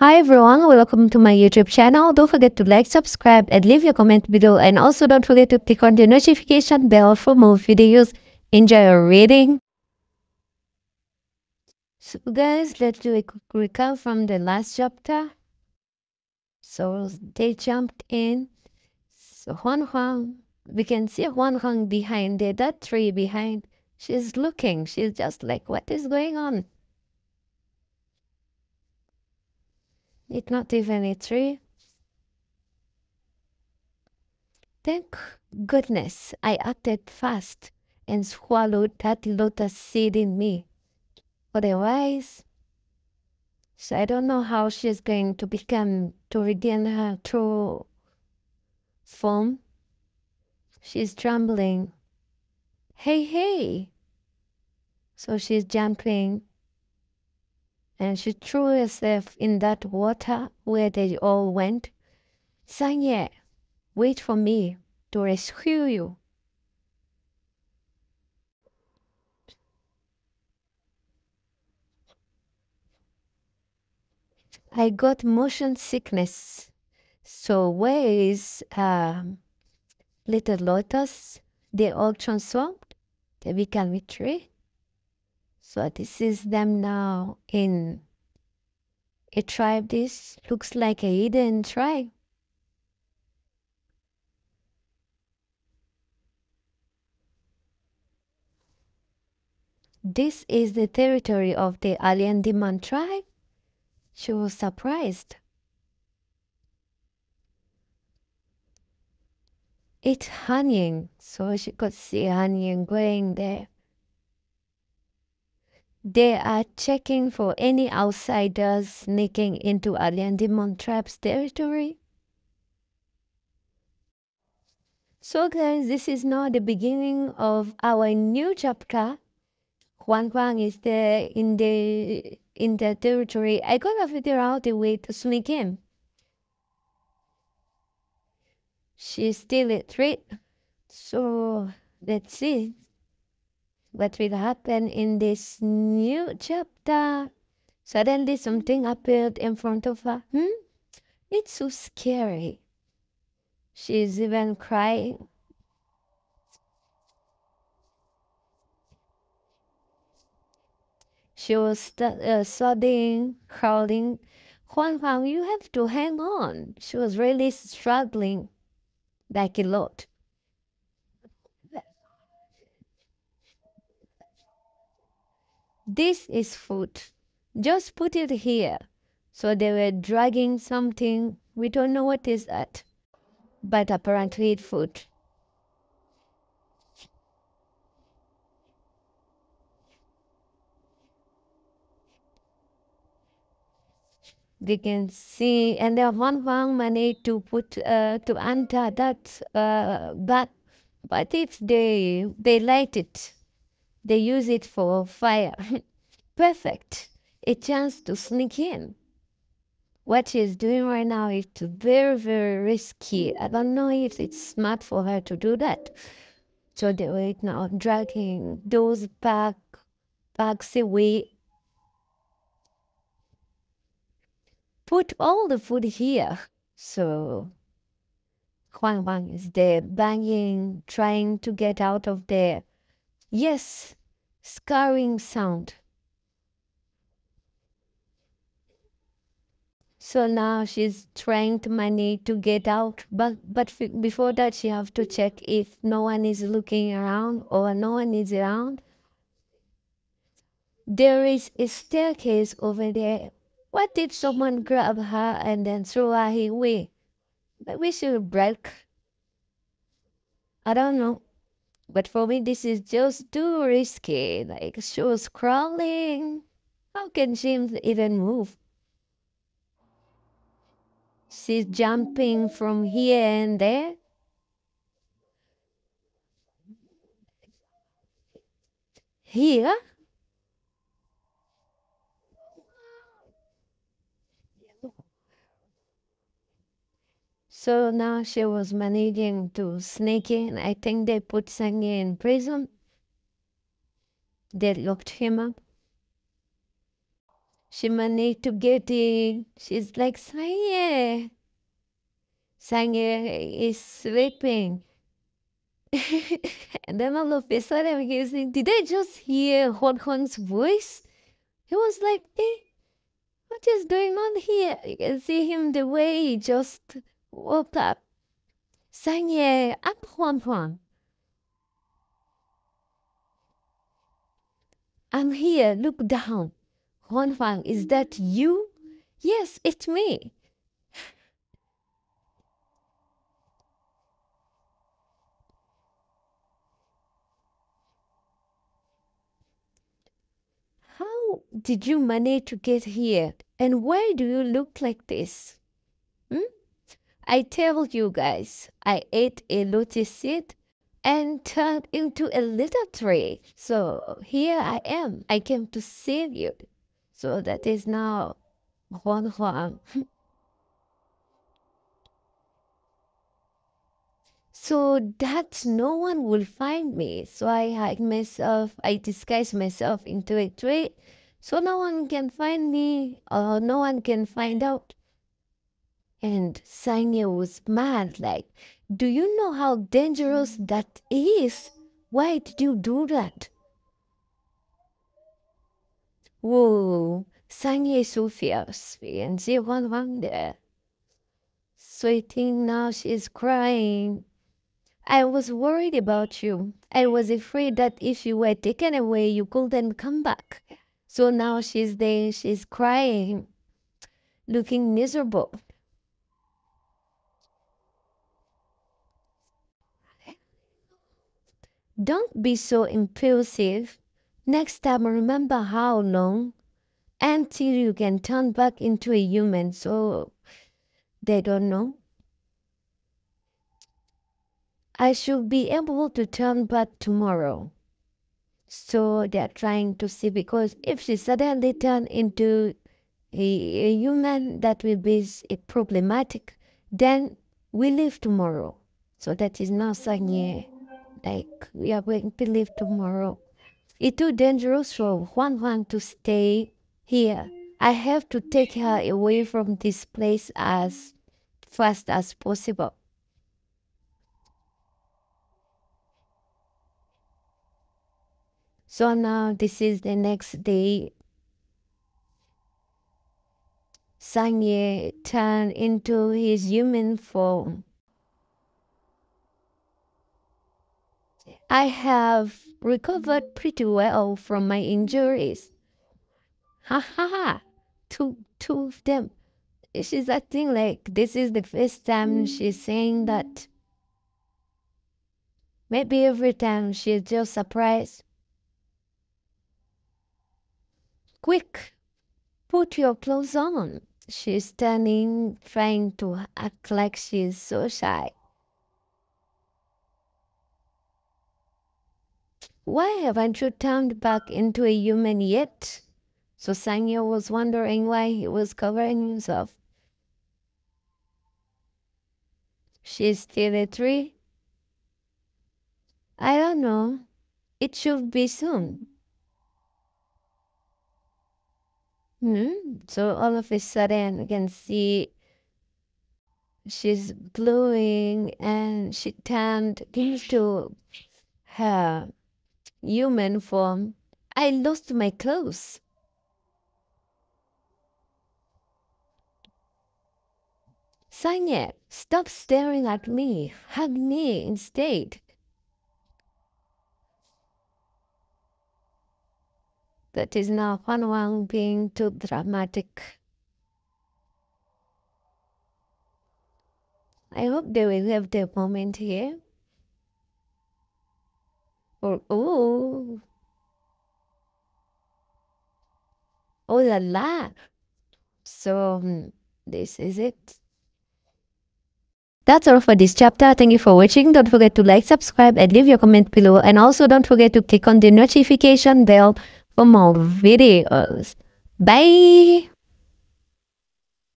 Hi everyone, welcome to my YouTube channel. Don't forget to like, subscribe, and leave your comment below. And also don't forget to click on the notification bell for more videos. Enjoy your reading. So guys, let's do a quick recap from the last chapter. So they jumped in. So Huanhuan, we can see Huanhuan behind there, that tree behind. She's looking, she's just like, what is going on? It's not even a tree. Thank goodness I acted fast and swallowed that lotus seed in me. Otherwise, so I don't know how she's going to become, to regain her true form. She's trembling. Hey, hey! So she's jumping. And she threw herself in that water where they all went. Sanye, wait for me to rescue you. I got motion sickness. So where is little lotus? They all transformed. They became a tree. So this is them now in a tribe. This looks like a hidden tribe. This is the territory of the alien demon tribe. She was surprised. It's Hanying, so she could see Hanying going there. They are checking for any outsiders sneaking into alien demon tribe's territory. So guys, this is now the beginning of our new chapter. Huanhuan is there in the territory. I gotta figure out a way to sneak in. She's still a threat. So let's see what will happen in this new chapter. Suddenly something appeared in front of her. It's so scary. She's even crying. She was sobbing, crawling. Huanhuan, you have to hang on. She was really struggling, like a lot. This is food. Just put it here. So they were dragging something. We don't know what is that. But apparently it's food. They can see, and the Huanhuan managed to put to enter that bat. But if they light it, they use it for fire. Perfect. A chance to sneak in. What she's doing right now is very, very risky. I don't know if it's smart for her to do that. So they were now dragging those bags away. Put all the food here. So Huanhuan is there banging, trying to get out of there. Yes, scarring sound. So now she's trying to manage to get out, but before that she have to check if no one is looking around or no one is around. There is a staircase over there. What did someone grab her and then throw her away? But we should break. I don't know. But for me, this is just too risky. Like, she was crawling. How can she even move? She's jumping from here and there. Here? So now she was managing to sneak in. I think they put Sange in prison. They locked him up. She managed to get in. She's like, Sanye. Sange is sleeping. And then all of a sudden he was like, did I just hear Huanhuan's voice? He was like, hey, what is going on here? You can see him the way he just woke up. Sanye, up Huanhuan. I'm here, look down. Huanhuan, is that you? Yes, it's me. How did you manage to get here? And why do you look like this? Hmm? I tell you guys, I ate a lotus seed and turned into a little tree. So here I am. I came to save you. So that is now Huanhuan. So that no one will find me. So I hide myself, I disguise myself into a tree. So no one can find me or no one can find out. And Sanye was mad, like, do you know how dangerous that is? Why did you do that? Whoa, Sanye is so fierce. We can see Huanhuan there. Sweating now, she's crying. I was worried about you. I was afraid that if you were taken away, you couldn't come back. So now she's there, she's crying, looking miserable. Don't be so impulsive. Next time, remember how long until you can turn back into a human, so they don't know. I should be able to turn back tomorrow. So they are trying to see, because if she suddenly turns into a human, that will be problematic. Then we leave tomorrow. So that is now Sanye. Like, we are going to leave tomorrow. It's too dangerous for Huanhuan to stay here. I have to take her away from this place as fast as possible. So now this is the next day. Sanye turned into his human form. I have recovered pretty well from my injuries. Ha ha ha! Two of them. She's acting like this is the first time she's saying that. Maybe every time she's just surprised. Quick, put your clothes on. She's standing, trying to act like she's so shy. Why haven't you turned back into a human yet? So Sanye was wondering why he was covering himself. She's still a tree? I don't know. It should be soon. So all of a sudden you can see she's glowing and she turned into her human form. I lost my clothes. Sanye, stop staring at me. Hug me instead. That is now Huanhuan being too dramatic. I hope they will have their moment here. Or oh la la! So this is it. That's all for this chapter. Thank you for watching. Don't forget to like, subscribe, and leave your comment below. And also don't forget to click on the notification bell for more videos. Bye!